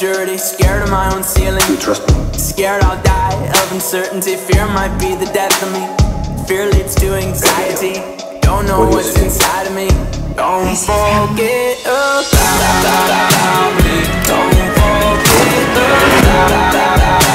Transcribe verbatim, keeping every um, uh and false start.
surety, scared of my own ceiling. You trust me? Scared I'll die of uncertainty. Fear might be the death of me. Fear leads to anxiety. Don't know what what's inside of me. Don't forget about me. Don't forget about me.